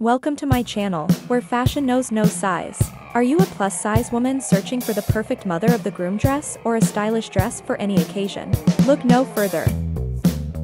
Welcome to my channel, where fashion knows no size. Are you a plus-size woman searching for the perfect mother of the groom dress or a stylish dress for any occasion? Look no further.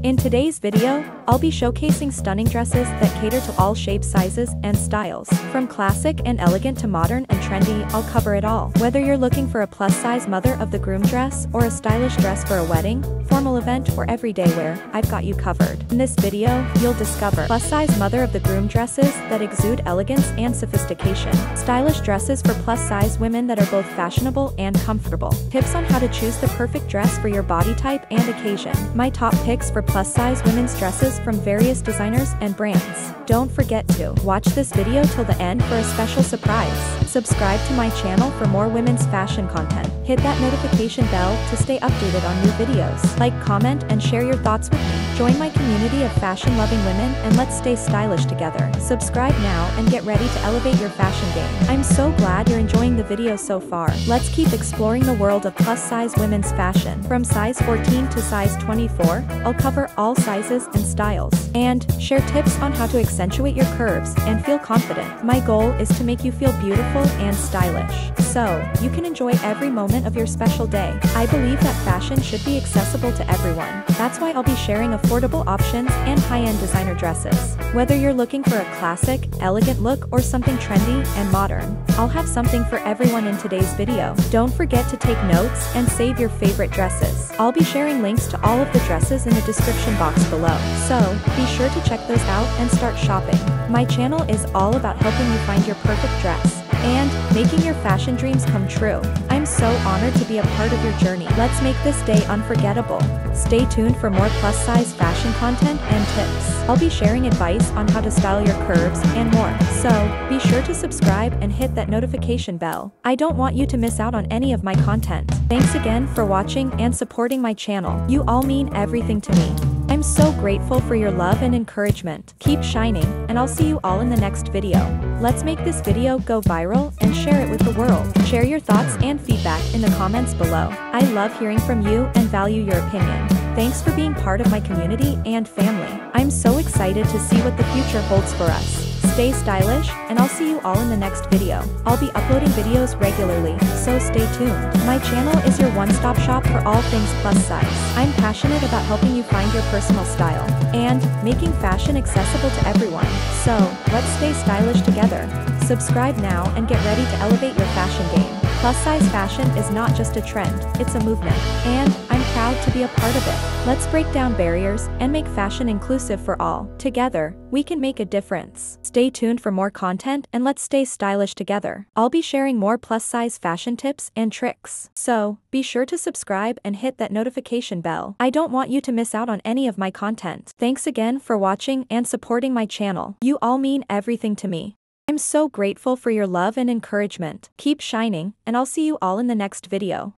In today's video, I'll be showcasing stunning dresses that cater to all shapes, sizes, and styles. From classic and elegant to modern and trendy, I'll cover it all. Whether you're looking for a plus-size mother of the groom dress or a stylish dress for a wedding, formal event, or everyday wear, I've got you covered. In this video, you'll discover plus-size mother of the groom dresses that exude elegance and sophistication, stylish dresses for plus-size women that are both fashionable and comfortable, tips on how to choose the perfect dress for your body type and occasion, my top picks for plus-size women's dresses from various designers and brands. Don't forget to watch this video till the end for a special surprise. Subscribe to my channel for more women's fashion content. Hit that notification bell to stay updated on new videos. Like, comment, and share your thoughts with me. Join my community of fashion-loving women and let's stay stylish together. Subscribe now and get ready to elevate your fashion game. I'm so glad you're enjoying the video so far. Let's keep exploring the world of plus-size women's fashion. From size 14 to size 24, I'll cover all sizes and styles, and share tips on how to accentuate your curves and feel confident. My goal is to make you feel beautiful and stylish, so you can enjoy every moment of your special day. I believe that fashion should be accessible to everyone. That's why I'll be sharing affordable options and high-end designer dresses. Whether you're looking for a classic, elegant look or something trendy and modern, I'll have something for everyone in today's video. Don't forget to take notes and save your favorite dresses. I'll be sharing links to all of the dresses in the description box below, so be sure to check those out and start shopping. My channel is all about helping you find your perfect dress and making your fashion dreams come true. I'm so honored to be a part of your journey. Let's make this day unforgettable. Stay tuned for more plus-size fashion content and tips. I'll be sharing advice on how to style your curves and more, so be sure to subscribe and hit that notification bell. I don't want you to miss out on any of my content. Thanks again for watching and supporting my channel. You all mean everything to me. I'm so grateful for your love and encouragement. Keep shining, and I'll see you all in the next video. Let's make this video go viral and share it with the world. Share your thoughts and feedback in the comments below. I love hearing from you and value your opinion. Thanks for being part of my community and family. I'm so excited to see what the future holds for us. Stay stylish, and I'll see you all in the next video. I'll be uploading videos regularly, so stay tuned. My channel is your one-stop shop for all things plus size. I'm passionate about helping you find your personal style and making fashion accessible to everyone. So, let's stay stylish together. Subscribe now and get ready to elevate your fashion game. Plus size fashion is not just a trend, it's a movement, and I'm proud to be a part of it. Let's break down barriers and make fashion inclusive for all. Together, we can make a difference. Stay tuned for more content and let's stay stylish together. I'll be sharing more plus size fashion tips and tricks, so be sure to subscribe and hit that notification bell. I don't want you to miss out on any of my content. Thanks again for watching and supporting my channel. You all mean everything to me. I'm so grateful for your love and encouragement. Keep shining, and I'll see you all in the next video.